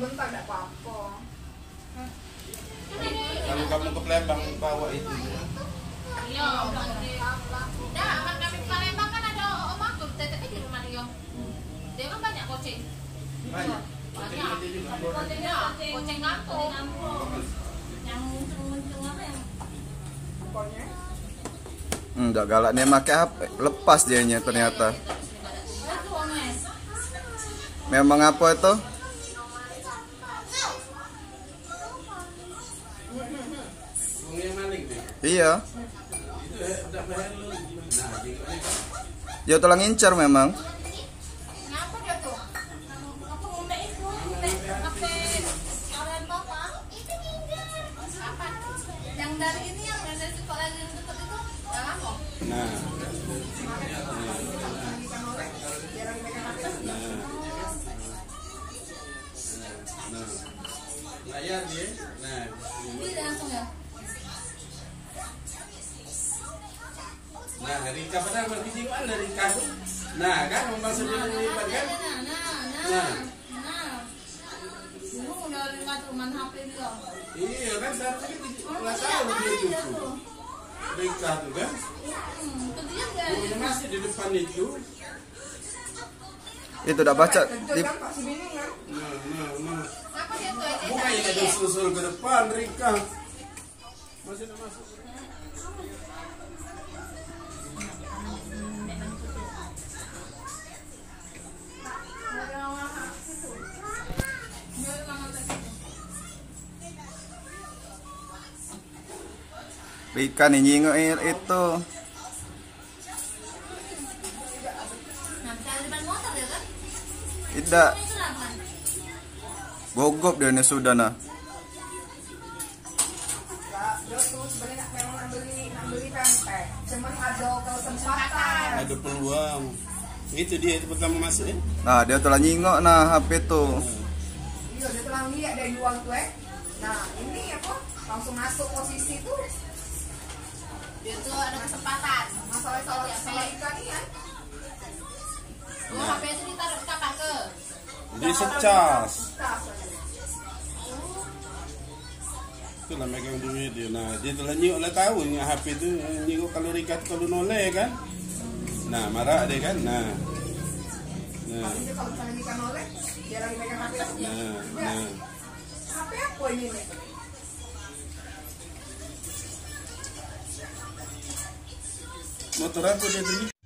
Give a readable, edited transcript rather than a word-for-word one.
bentar enggak apa-apa. Kalau kamu ke Palembang bawa itu. Iya, enggak, kan kami ke Palembang kan ada omatur teteh di rumah dia. Dia kan banyak kucing. Banyak. Banyak. Kucing kampung. Yang muncul apa yang pokoknya enggak galak nih pakai HP, lepas dianya ternyata. Memang apa itu? Iya. Dia telah ngincar memang. Nah, dari kapan berarti gimana dari kasus? Nah, kan memang sebelum dilipat kan? Nah. Dulu udah lipat rumah HP itu. Iya kan, seharusnya kita tahu begitu tuh. Berita tuh kan? Itu masih di depan itu. Itu udah baca. Nah. Bukan yang ada susul ke depan, Rika. Masih ada masuk. Rika nih nyinguin itu. Tidak. Bogop dia nih sudah nah. Ada peluang. Itu dia itu pertama masuk ya. Nah, dia telah nyingok nah HP tuh. Iya, dia telah lihat dari uang tuh. Nah, ini apa? Langsung masuk posisi tuh. Dia tuh ada kesempatan. Masalah soal ikan nih ya. Nah. HP itu ditaruh kapan ke? Di secas. Itulah megang duit dia. Nah, dia telah nyingok lah tahu nih HP itu nyingok kalau rikat kalau noleh kan. Nah, marah deh kan. Nah. Kalau misalnya nikah noleh, dia lagi megang HP itu. Nah. HP apa ini nih? Motor aku dia